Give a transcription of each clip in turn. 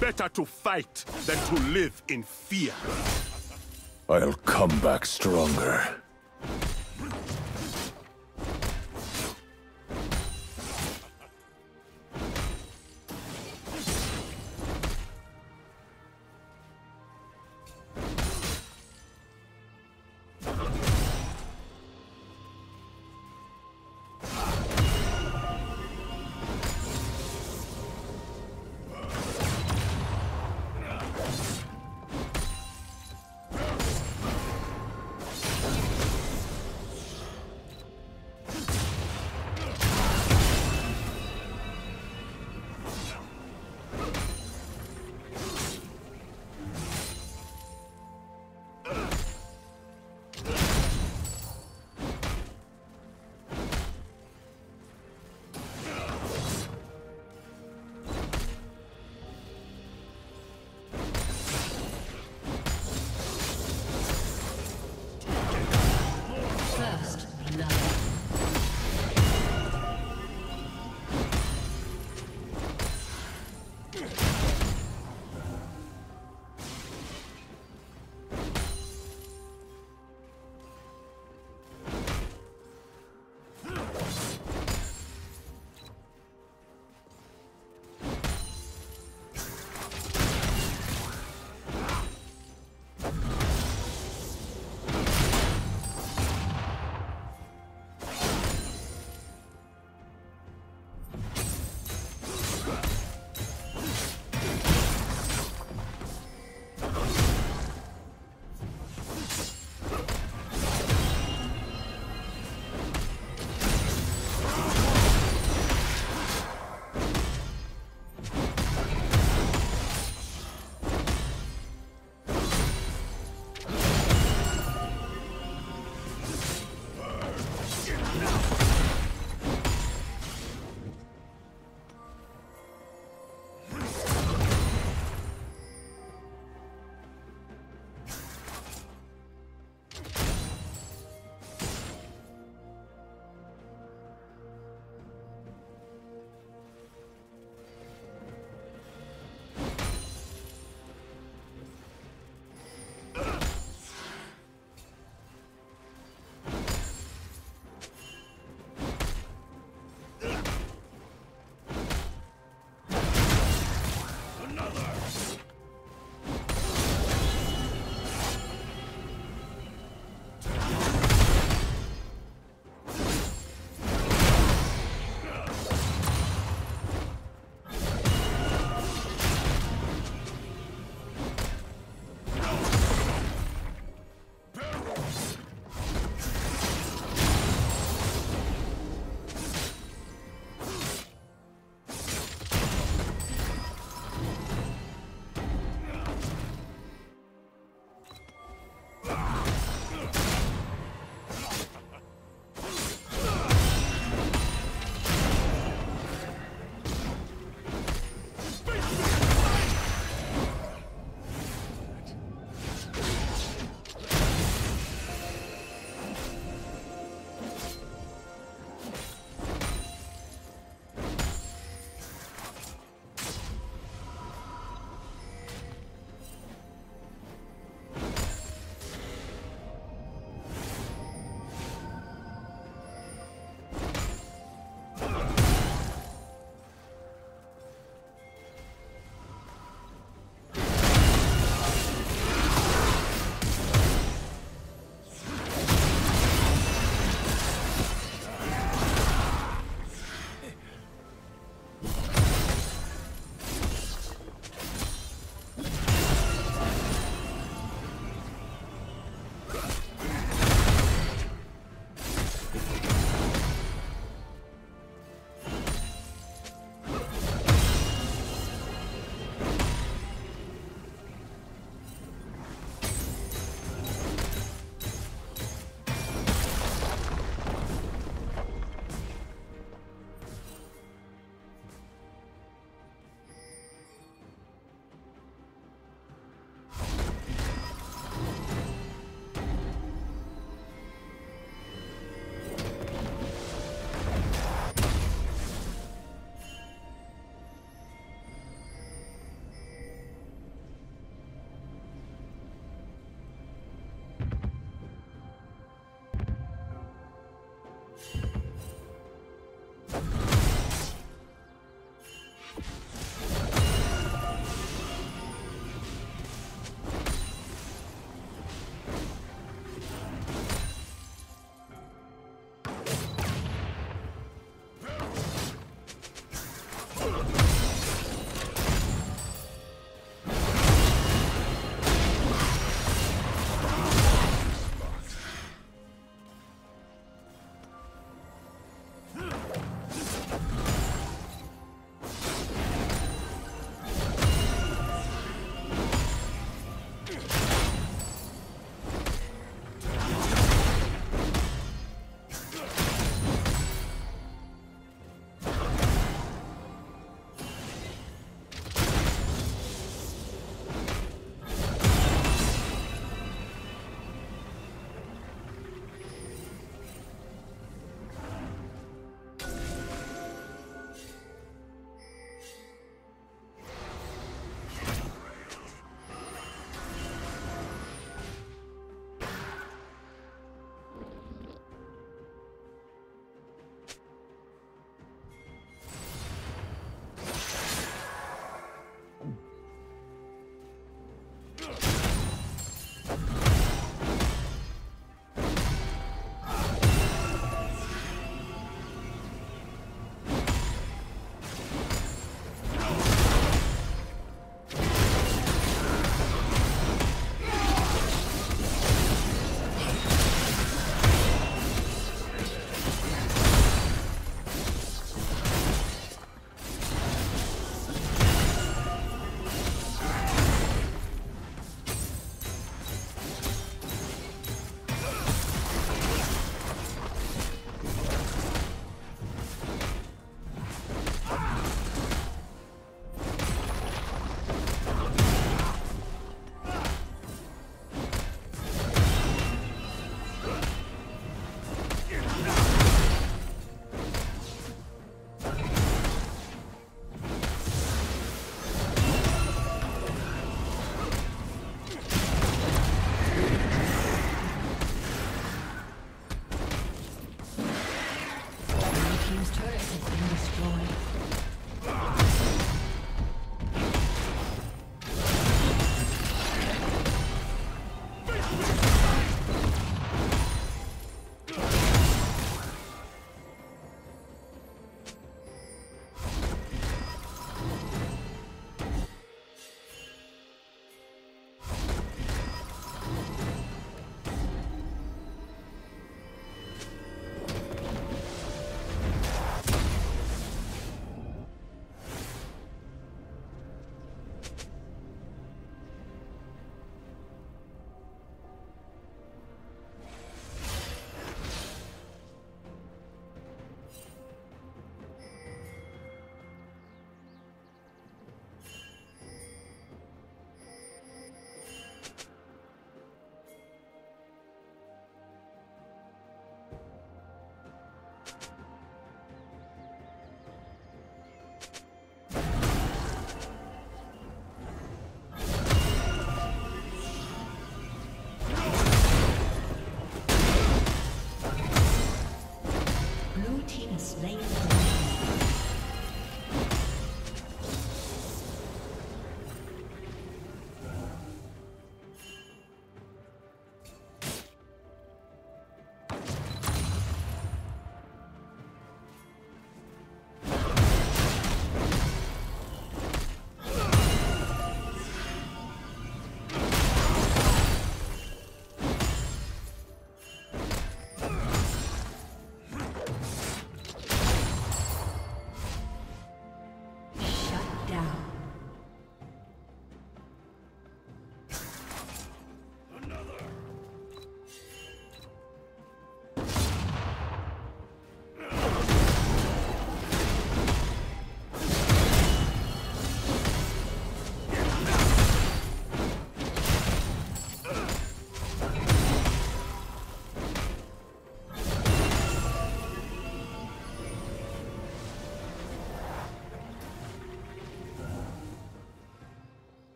Better to fight than to live in fear. I'll come back stronger.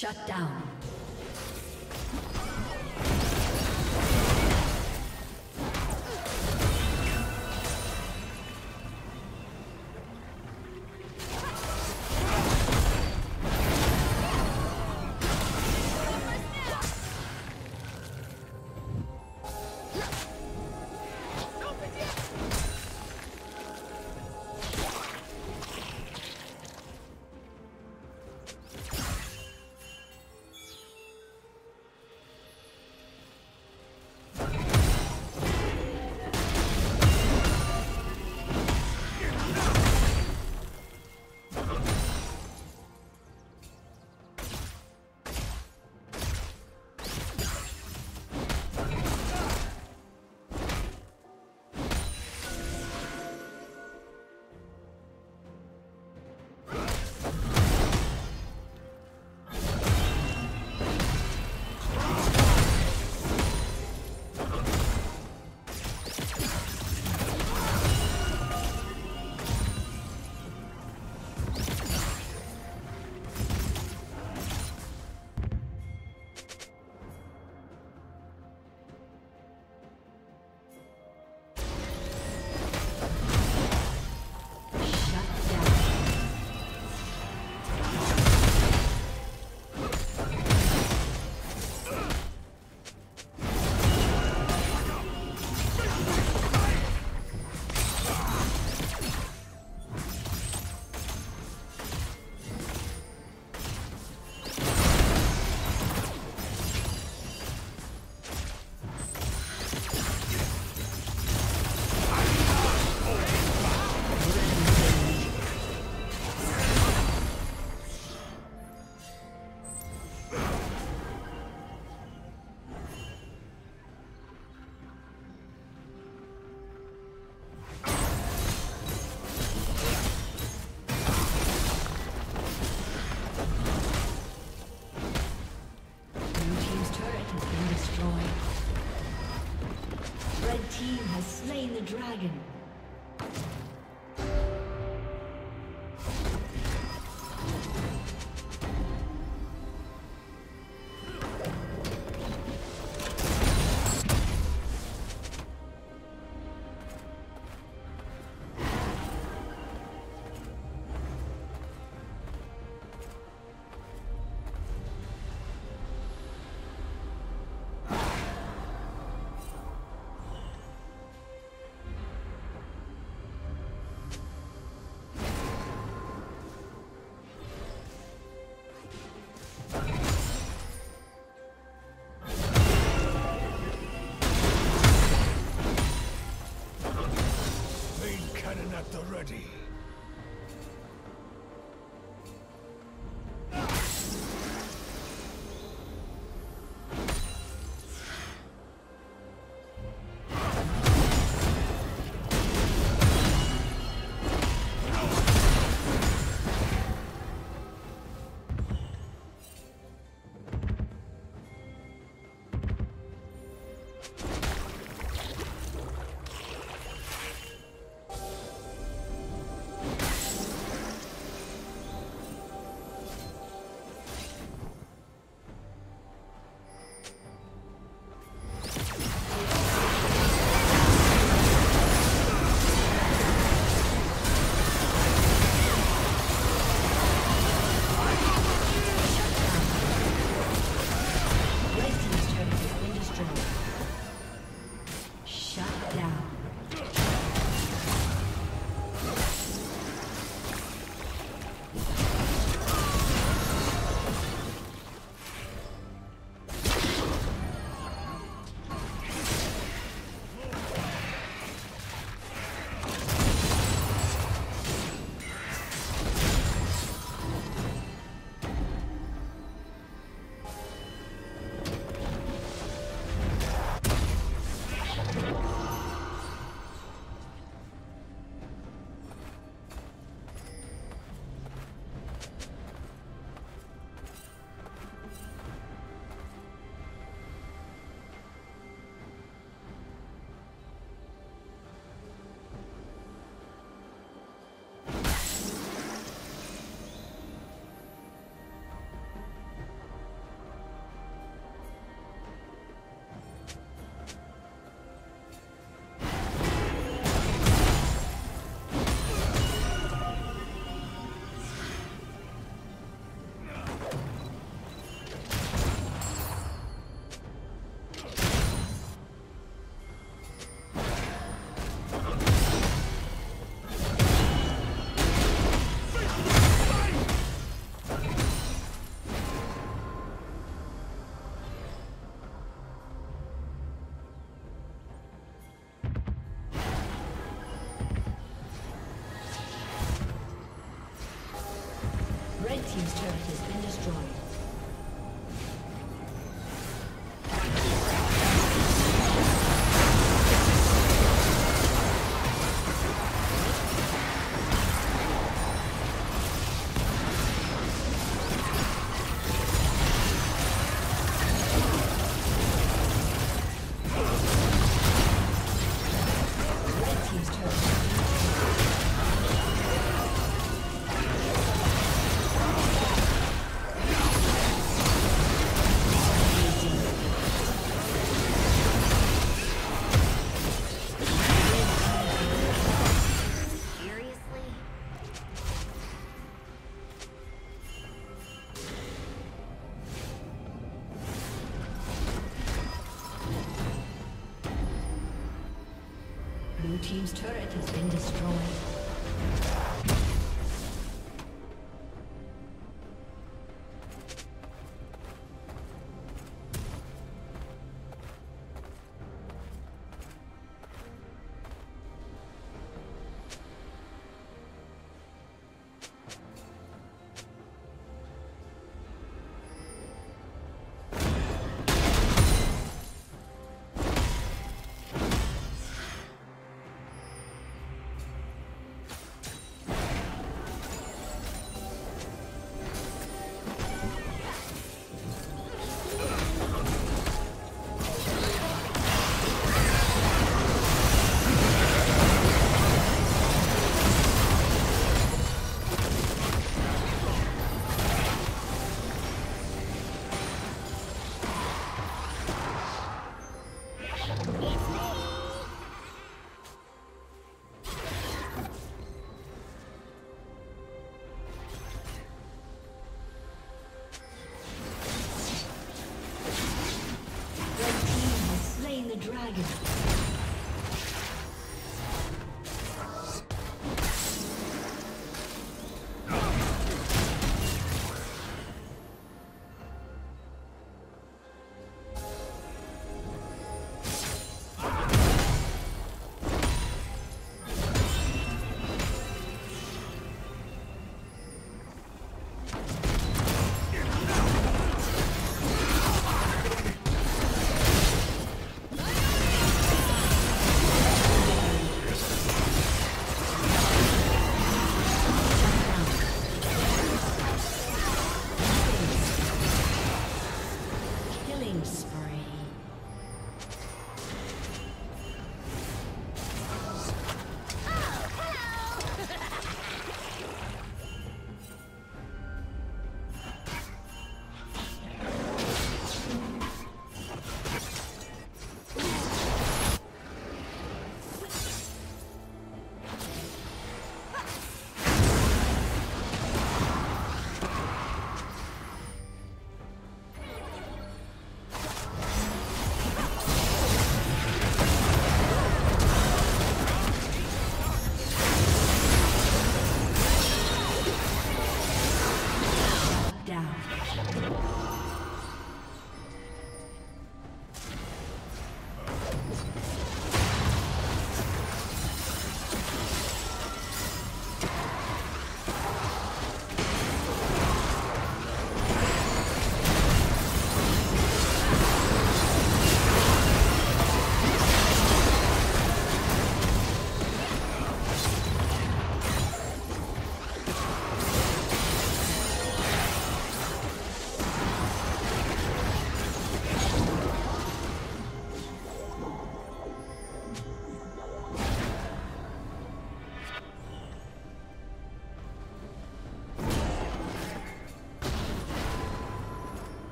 Shut down. Dragon. team's turret has been destroyed.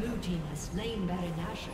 Blue team has slain Baron Nashor.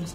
Team's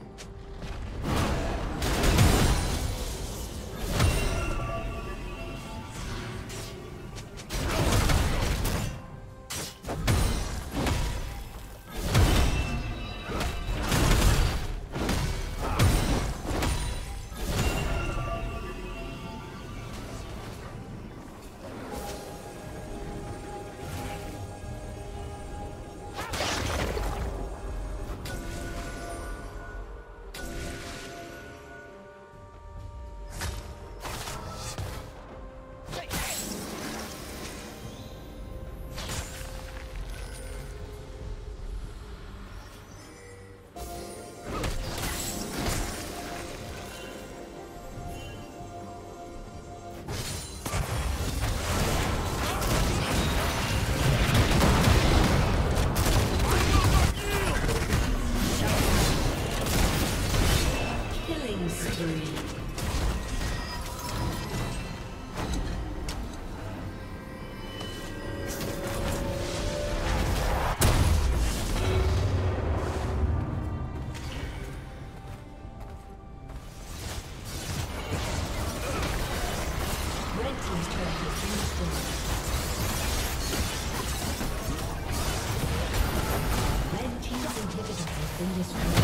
This one.